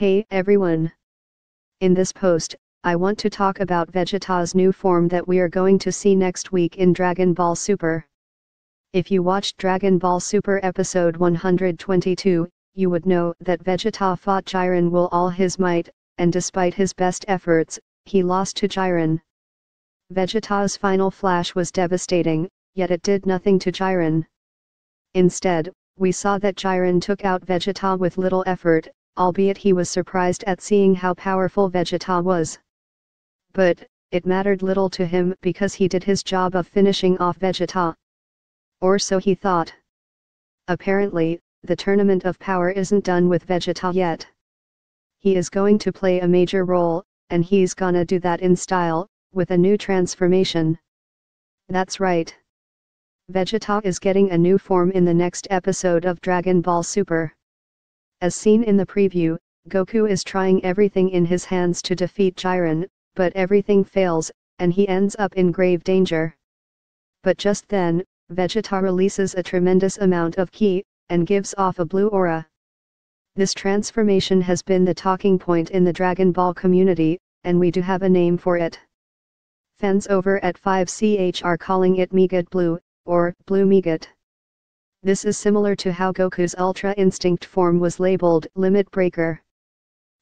Hey everyone! In this post, I want to talk about Vegeta's new form that we are going to see next week in Dragon Ball Super. If you watched Dragon Ball Super episode 122, you would know that Vegeta fought Jiren with all his might, and despite his best efforts, he lost to Jiren. Vegeta's final flash was devastating, yet it did nothing to Jiren. Instead, we saw that Jiren took out Vegeta with little effort, albeit he was surprised at seeing how powerful Vegeta was. But it mattered little to him because he did his job of finishing off Vegeta. Or so he thought. Apparently, the Tournament of Power isn't done with Vegeta yet. He is going to play a major role, and he's gonna do that in style, with a new transformation. That's right. Vegeta is getting a new form in the next episode of Dragon Ball Super. As seen in the preview, Goku is trying everything in his hands to defeat Jiren, but everything fails, and he ends up in grave danger. But just then, Vegeta releases a tremendous amount of ki, and gives off a blue aura. This transformation has been the talking point in the Dragon Ball community, and we do have a name for it. Fans over at 5CH are calling it Migatte Blue, or Blue Migatte. This is similar to how Goku's Ultra Instinct form was labeled Limit Breaker.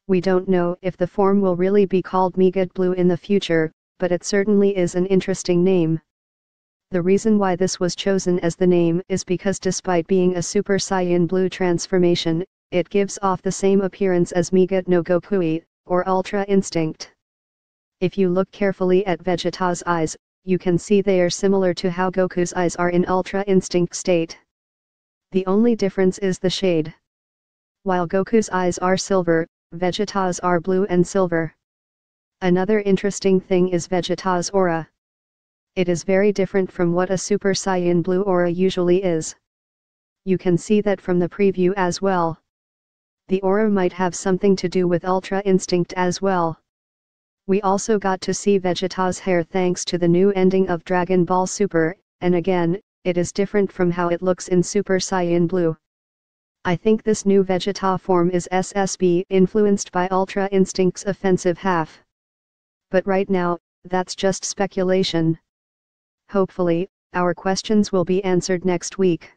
We don't know if the form will really be called Migatte Blue in the future, but it certainly is an interesting name. The reason why this was chosen as the name is because despite being a Super Saiyan Blue transformation, it gives off the same appearance as Migatte no Gokui, or Ultra Instinct. If you look carefully at Vegeta's eyes, you can see they are similar to how Goku's eyes are in Ultra Instinct state. The only difference is the shade. While Goku's eyes are silver, Vegeta's are blue and silver. Another interesting thing is Vegeta's aura. It is very different from what a Super Saiyan Blue aura usually is. You can see that from the preview as well. The aura might have something to do with Ultra Instinct as well. We also got to see Vegeta's hair thanks to the new ending of Dragon Ball Super, and again, it is different from how it looks in Super Saiyan Blue. I think this new Vegeta form is SSB influenced by Ultra Instinct's offensive half. But right now, that's just speculation. Hopefully, our questions will be answered next week.